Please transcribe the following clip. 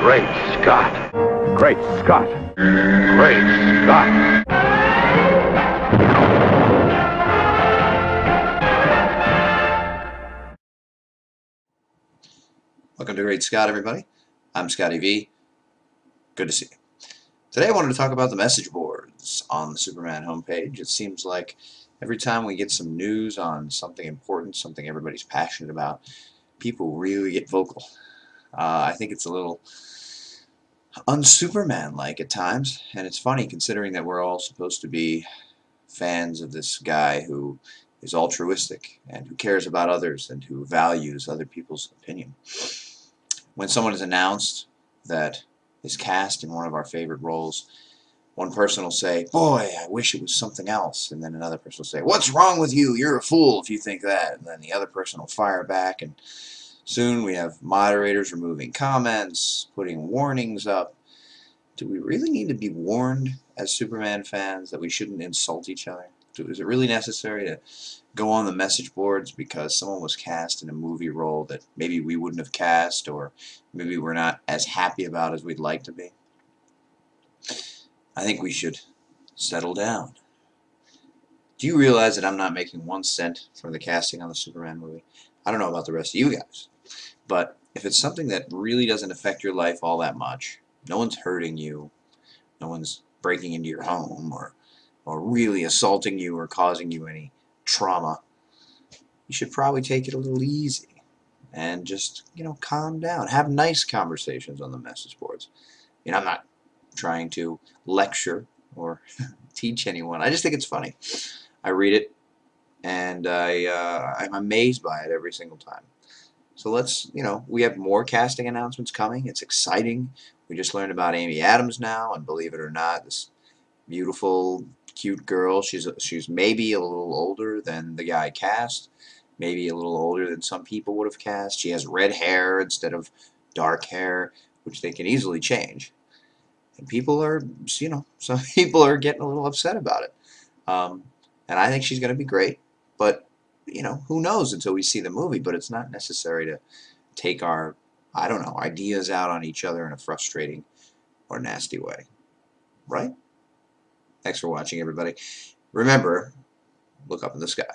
Great Scott. Great Scott. Great Scott. Welcome to Great Scott, everybody. I'm Scotty V. Good to see you. Today I wanted to talk about the message boards on the Superman homepage. It seems like every time we get some news on something important, something everybody's passionate about, people really get vocal. I think it's a little un-Superman-like at times, and it's funny considering that we're all supposed to be fans of this guy who is altruistic and who cares about others and who values other people's opinion. When someone is announced that is cast in one of our favorite roles, one person will say, "Boy, I wish it was something else," and then another person will say, "What's wrong with you? You're a fool if you think that," and then the other person will fire back, and soon we have moderators removing comments, putting warnings up. Do we really need to be warned as Superman fans that we shouldn't insult each other? Is it really necessary to go on the message boards because someone was cast in a movie role that maybe we wouldn't have cast, or maybe we're not as happy about as we'd like to be? I think we should settle down. Do you realize that I'm not making 1 cent from the casting on the Superman movie? I don't know about the rest of you guys, but if it's something that really doesn't affect your life all that much, no one's hurting you, no one's breaking into your home, or really assaulting you or causing you any trauma, you should probably take it a little easy and just, you know, calm down. Have nice conversations on the message boards. You know, I'm not trying to lecture or teach anyone. I just think it's funny. I read it, and I'm amazed by it every single time. So let's, you know, we have more casting announcements coming. It's exciting. We just learned about Amy Adams now, and believe it or not, this beautiful, cute girl. She's maybe a little older than the guy cast, maybe a little older than some people would have cast. She has red hair instead of dark hair, which they can easily change. And people are, you know, some people are getting a little upset about it. And I think she's going to be great. But, you know, who knows until we see the movie. But it's not necessary to take our, I don't know, ideas out on each other in a frustrating or nasty way. Right? Thanks for watching, everybody. Remember, look up in the sky.